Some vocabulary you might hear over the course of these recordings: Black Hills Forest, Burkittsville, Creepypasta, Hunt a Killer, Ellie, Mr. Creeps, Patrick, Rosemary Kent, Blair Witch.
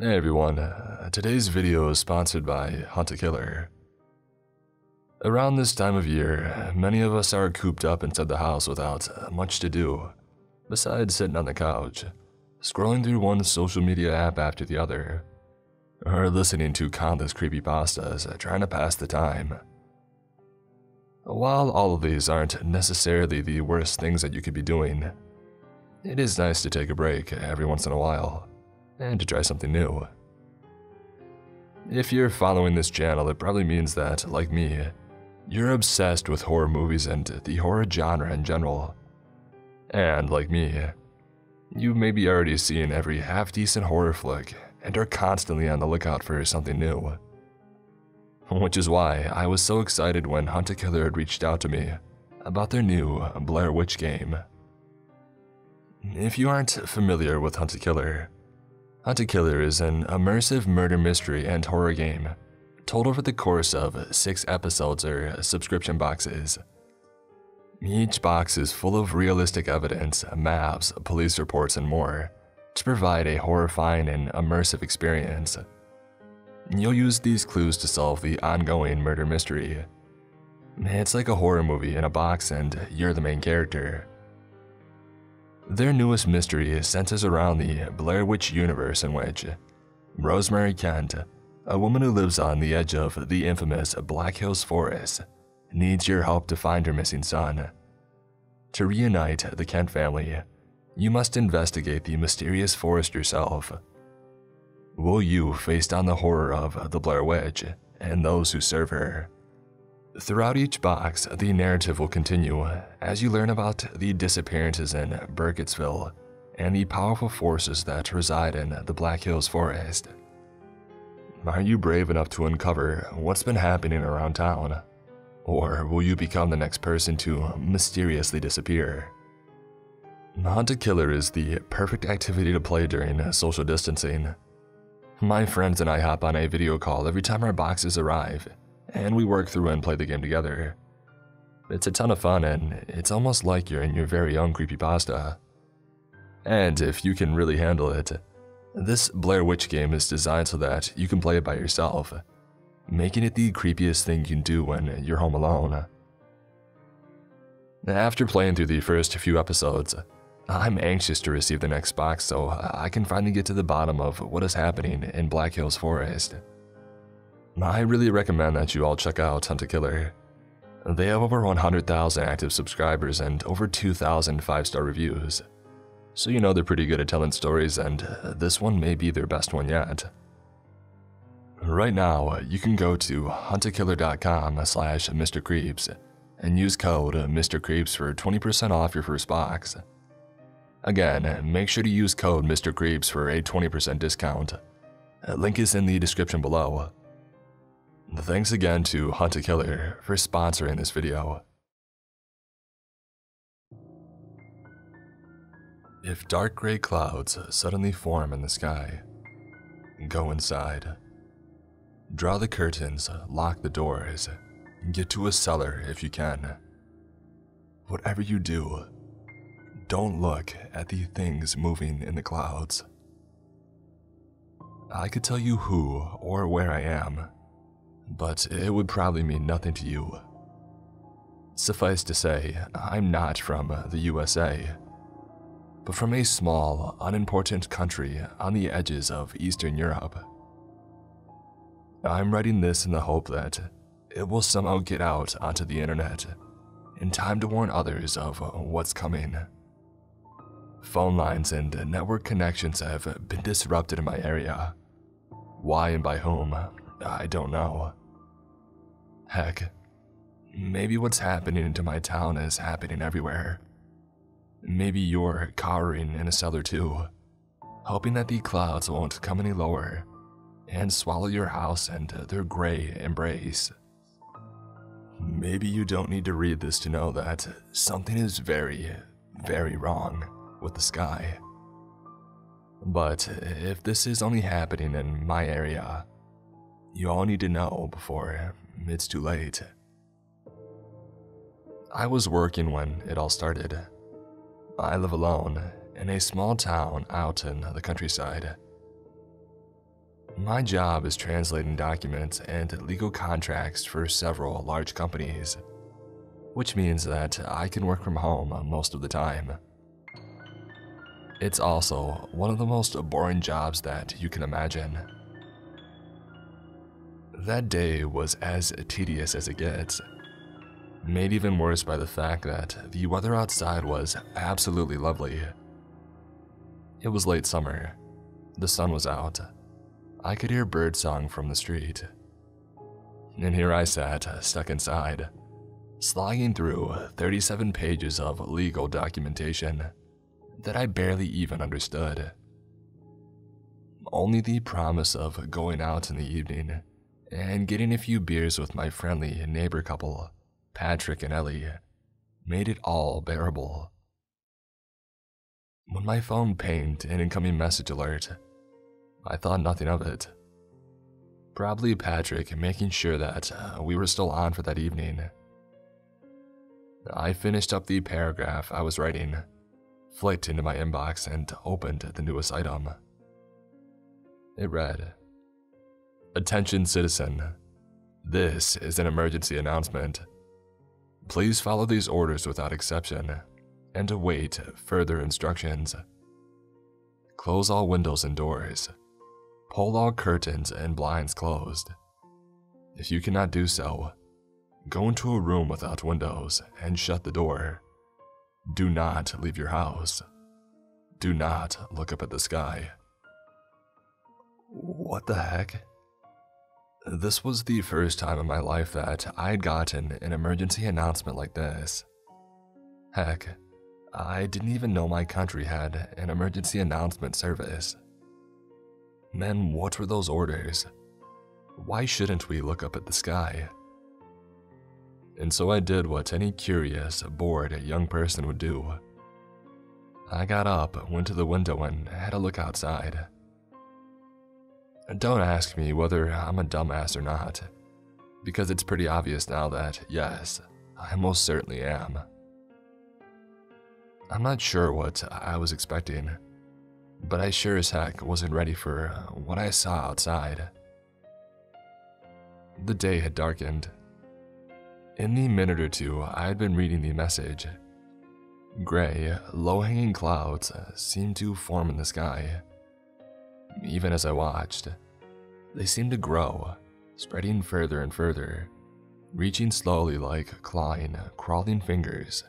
Hey everyone, today's video is sponsored by Hunt a Killer. Around this time of year, many of us are cooped up inside the house without much to do, besides sitting on the couch, scrolling through one social media app after the other, or listening to countless creepypastas trying to pass the time. While all of these aren't necessarily the worst things that you could be doing, it is nice to take a break every once in a while, and to try something new. If you're following this channel, it probably means that, like me, you're obsessed with horror movies and the horror genre in general. And, like me, you've maybe already seen every half-decent horror flick and are constantly on the lookout for something new. Which is why I was so excited when Hunt a Killer had reached out to me about their new Blair Witch game. If you aren't familiar with Hunt a Killer is an immersive murder mystery and horror game told over the course of 6 episodes or subscription boxes. Each box is full of realistic evidence, maps, police reports, and more to provide a horrifying and immersive experience. You'll use these clues to solve the ongoing murder mystery. It's like a horror movie in a box and you're the main character. Their newest mystery centers around the Blair Witch universe in which Rosemary Kent, a woman who lives on the edge of the infamous Black Hills Forest, needs your help to find her missing son. To reunite the Kent family, you must investigate the mysterious forest yourself. Will you face down the horror of the Blair Witch and those who serve her? Throughout each box, the narrative will continue as you learn about the disappearances in Burkittsville and the powerful forces that reside in the Black Hills Forest. Are you brave enough to uncover what's been happening around town? Or will you become the next person to mysteriously disappear? Hunt a Killer is the perfect activity to play during social distancing. My friends and I hop on a video call every time our boxes arrive, and we work through and play the game together. It's a ton of fun and it's almost like you're in your very own creepypasta. And if you can really handle it, this Blair Witch game is designed so that you can play it by yourself, making it the creepiest thing you can do when you're home alone. After playing through the first few episodes, I'm anxious to receive the next box so I can finally get to the bottom of what is happening in Black Hills Forest. I really recommend that you all check out Hunt a Killer. They have over 100,000 active subscribers and over 2,000 5-star reviews, so you know they're pretty good at telling stories, and this one may be their best one yet. Right now, you can go to huntakiller.com/MrCreeps and use code MrCreeps for 20% off your first box. Again, make sure to use code MrCreeps for a 20% discount. Link is in the description below. Thanks again to Hunt a Killer for sponsoring this video. If dark gray clouds suddenly form in the sky, go inside. Draw the curtains, lock the doors, get to a cellar if you can. Whatever you do, don't look at the things moving in the clouds. I could tell you who or where I am, but it would probably mean nothing to you. Suffice to say, I'm not from the USA, but from a small, unimportant country on the edges of Eastern Europe. I'm writing this in the hope that it will somehow get out onto the internet in time to warn others of what's coming. Phone lines and network connections have been disrupted in my area. Why and by whom? I don't know. Heck, maybe what's happening to my town is happening everywhere. Maybe you're cowering in a cellar too, hoping that the clouds won't come any lower and swallow your house and their gray embrace. Maybe you don't need to read this to know that something is very, very wrong with the sky. But if this is only happening in my area, you all need to know before it's too late. I was working when it all started. I live alone in a small town out in the countryside. My job is translating documents and legal contracts for several large companies, which means that I can work from home most of the time. It's also one of the most boring jobs that you can imagine. That day was as tedious as it gets, made even worse by the fact that the weather outside was absolutely lovely. It was late summer, the sun was out, I could hear birdsong from the street. And here I sat, stuck inside, slogging through 37 pages of legal documentation that I barely even understood. Only the promise of going out in the evening and getting a few beers with my friendly neighbor couple, Patrick and Ellie, made it all bearable. When my phone pinged an incoming message alert, I thought nothing of it. Probably Patrick making sure that we were still on for that evening. I finished up the paragraph I was writing, flicked into my inbox, and opened the newest item. It read, "Attention citizen, this is an emergency announcement. Please follow these orders without exception and await further instructions. Close all windows and doors. Pull all curtains and blinds closed. If you cannot do so, go into a room without windows and shut the door. Do not leave your house. Do not look up at the sky." What the heck? This was the first time in my life that I had gotten an emergency announcement like this. Heck, I didn't even know my country had an emergency announcement service. Then what were those orders? Why shouldn't we look up at the sky? And so I did what any curious, bored young person would do. I got up, went to the window, and had a look outside. Don't ask me whether I'm a dumbass or not, because it's pretty obvious now that, yes, I most certainly am. I'm not sure what I was expecting, but I sure as heck wasn't ready for what I saw outside. The day had darkened. In the minute or two I had been reading the message, gray, low-hanging clouds seemed to form in the sky. Even as I watched, they seemed to grow, spreading further and further, reaching slowly like clawing, crawling fingers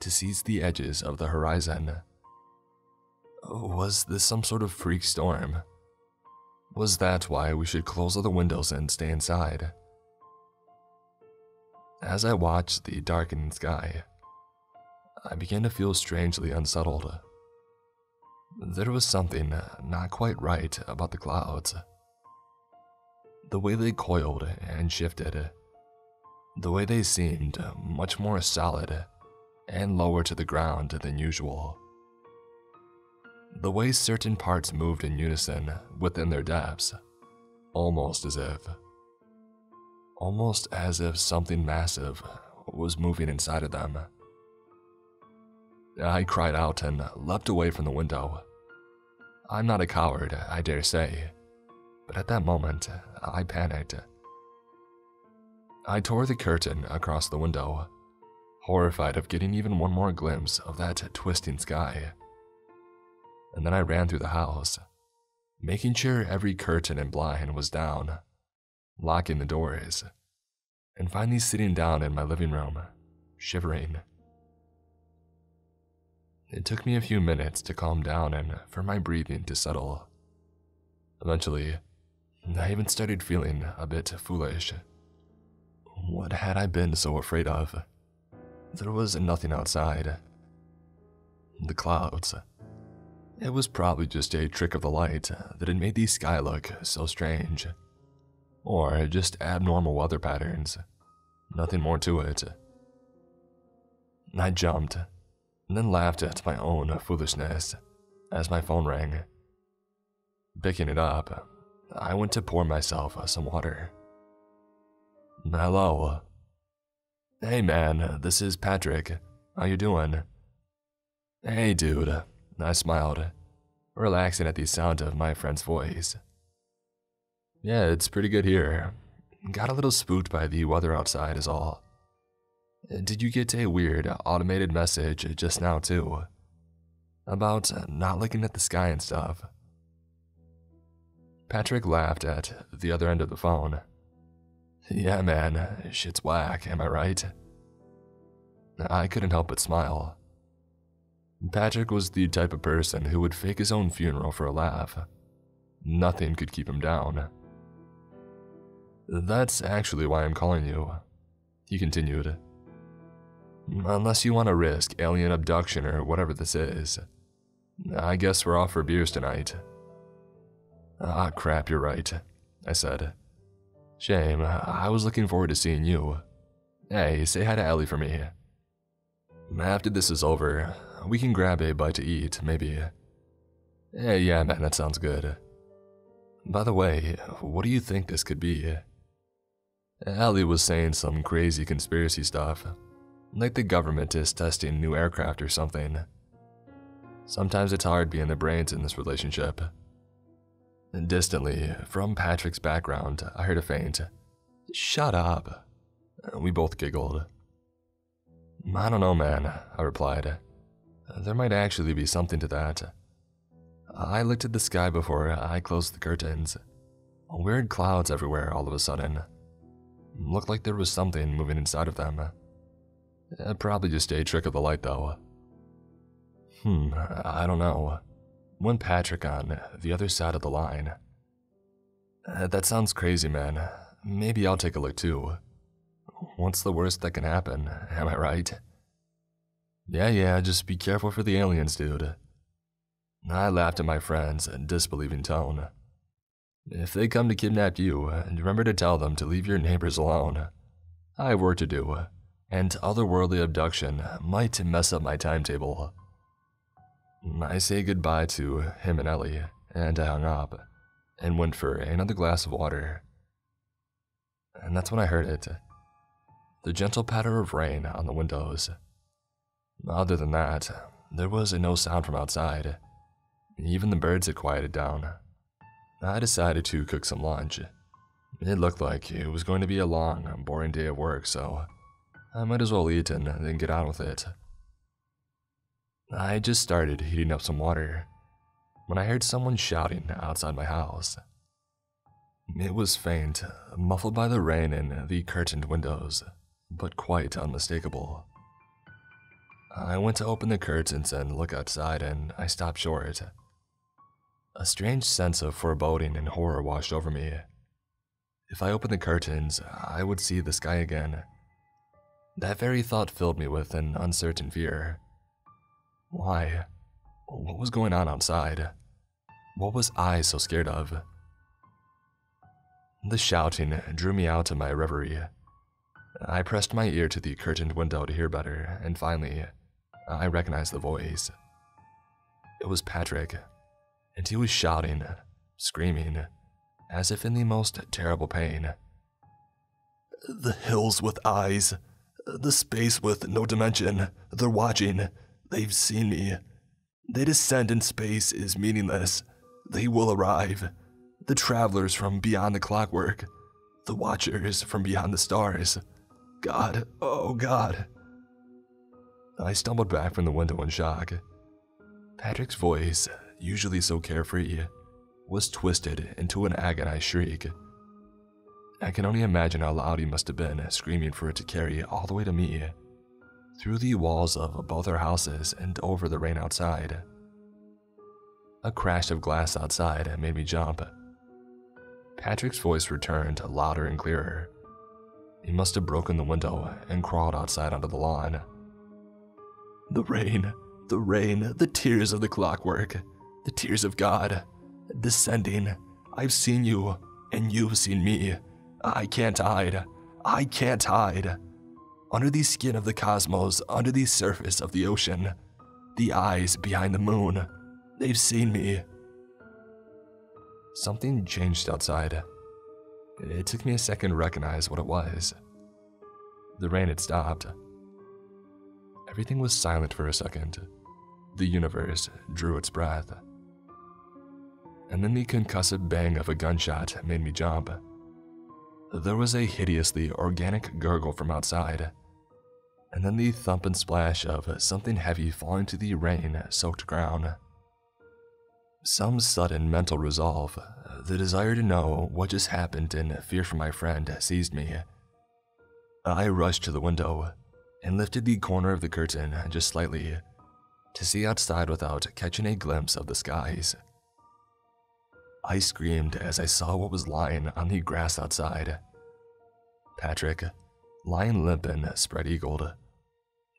to seize the edges of the horizon. Was this some sort of freak storm? Was that why we should close all the windows and stay inside? As I watched the darkening sky, I began to feel strangely unsettled. There was something not quite right about the clouds. The way they coiled and shifted, the way they seemed much more solid and lower to the ground than usual, the way certain parts moved in unison within their depths, almost as if something massive was moving inside of them. I cried out and leapt away from the window. I'm not a coward, I dare say, but at that moment, I panicked. I tore the curtain across the window, horrified of getting even one more glimpse of that twisting sky. And then I ran through the house, making sure every curtain and blind was down, locking the doors, and finally sitting down in my living room, shivering. It took me a few minutes to calm down and for my breathing to settle. Eventually, I even started feeling a bit foolish. What had I been so afraid of? There was nothing outside. The clouds. It was probably just a trick of the light that had made the sky look so strange. Or just abnormal weather patterns. Nothing more to it. I jumped, and then laughed at my own foolishness as my phone rang. Picking it up, I went to pour myself some water. "Hello. Hey man, this is Patrick. How you doing?" "Hey dude," I smiled, relaxing at the sound of my friend's voice. Yeah, it's pretty good here. Got a little spooked by the weather outside is all. Did you get a weird automated message just now too? About not looking at the sky and stuff. Patrick laughed at the other end of the phone. Yeah man, shit's whack, am I right? I couldn't help but smile. Patrick was the type of person who would fake his own funeral for a laugh. Nothing could keep him down. That's actually why I'm calling you, he continued. Unless you want to risk alien abduction or whatever this is. I guess we're off for beers tonight. Ah, crap, you're right, I said. Shame, I was looking forward to seeing you. Hey, say hi to Ellie for me. After this is over, we can grab a bite to eat, maybe. Hey, yeah, man, that sounds good. By the way, what do you think this could be? Ellie was saying some crazy conspiracy stuff, like the government is testing new aircraft or something. Sometimes it's hard being the brains in this relationship. Distantly, from Patrick's background, I heard a faint, "Shut up." We both giggled. "I don't know, man," I replied. "There might actually be something to that." I looked at the sky before I closed the curtains. Weird clouds everywhere all of a sudden. Looked like there was something moving inside of them. Probably just a trick of the light, though. I don't know. Went Patrick on the other side of the line. That sounds crazy, man. Maybe I'll take a look, too. What's the worst that can happen, am I right? Yeah, just be careful for the aliens, dude. I laughed at my friend's disbelieving tone. If they come to kidnap you, remember to tell them to leave your neighbors alone. I have work to do, and otherworldly abduction might mess up my timetable. I say goodbye to him and Ellie, and I hung up, and went for another glass of water. And that's when I heard it. The gentle patter of rain on the windows. Other than that, there was no sound from outside. Even the birds had quieted down. I decided to cook some lunch. It looked like it was going to be a long, boring day of work, so I might as well eat and then get on with it. I just started heating up some water when I heard someone shouting outside my house. It was faint, muffled by the rain and the curtained windows, but quite unmistakable. I went to open the curtains and look outside, and I stopped short. A strange sense of foreboding and horror washed over me. If I opened the curtains, I would see the sky again. That very thought filled me with an uncertain fear. Why? What was going on outside? What was I so scared of? The shouting drew me out of my reverie. I pressed my ear to the curtained window to hear better, and finally, I recognized the voice. It was Patrick, and he was shouting, screaming, as if in the most terrible pain. "The hills with eyes, the space with no dimension, they're watching, they've seen me. They descend in space is meaningless, they will arrive, the travelers from beyond the clockwork, the watchers from beyond the stars. God, oh God." I stumbled back from the window in shock. Patrick's voice, usually so carefree, was twisted into an agonized shriek. I can only imagine how loud he must have been, screaming for it to carry all the way to me, through the walls of both our houses and over the rain outside. A crash of glass outside made me jump. Patrick's voice returned louder and clearer. He must have broken the window and crawled outside onto the lawn. The rain, the tears of the clockwork, the tears of God, descending. I've seen you, and you've seen me. I can't hide. I can't hide. Under the skin of the cosmos, under the surface of the ocean, the eyes behind the moon, they've seen me. Something changed outside. It took me a second to recognize what it was. The rain had stopped. Everything was silent for a second. The universe drew its breath. and then the concussive bang of a gunshot made me jump. There was a hideously organic gurgle from outside, and then the thump and splash of something heavy falling to the rain-soaked ground. Some sudden mental resolve, the desire to know what just happened and fear for my friend seized me. I rushed to the window and lifted the corner of the curtain just slightly to see outside without catching a glimpse of the skies. I screamed as I saw what was lying on the grass outside. Patrick, lying limp and spread-eagled,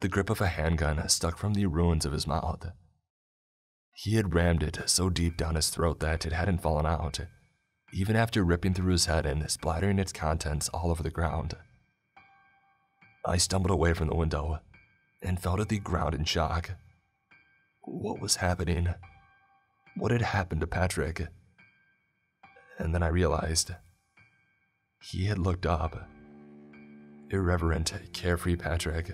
the grip of a handgun stuck from the ruins of his mouth. He had rammed it so deep down his throat that it hadn't fallen out, even after ripping through his head and splattering its contents all over the ground. I stumbled away from the window and fell to the ground in shock. What was happening? What had happened to Patrick? And then I realized he had looked up. Irreverent, carefree Patrick.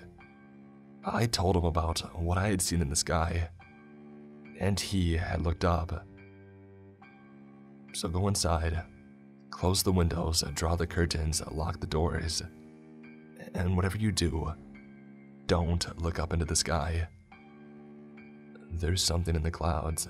I told him about what I had seen in the sky, and he had looked up. So go inside, close the windows, draw the curtains, lock the doors, and whatever you do, don't look up into the sky. There's something in the clouds.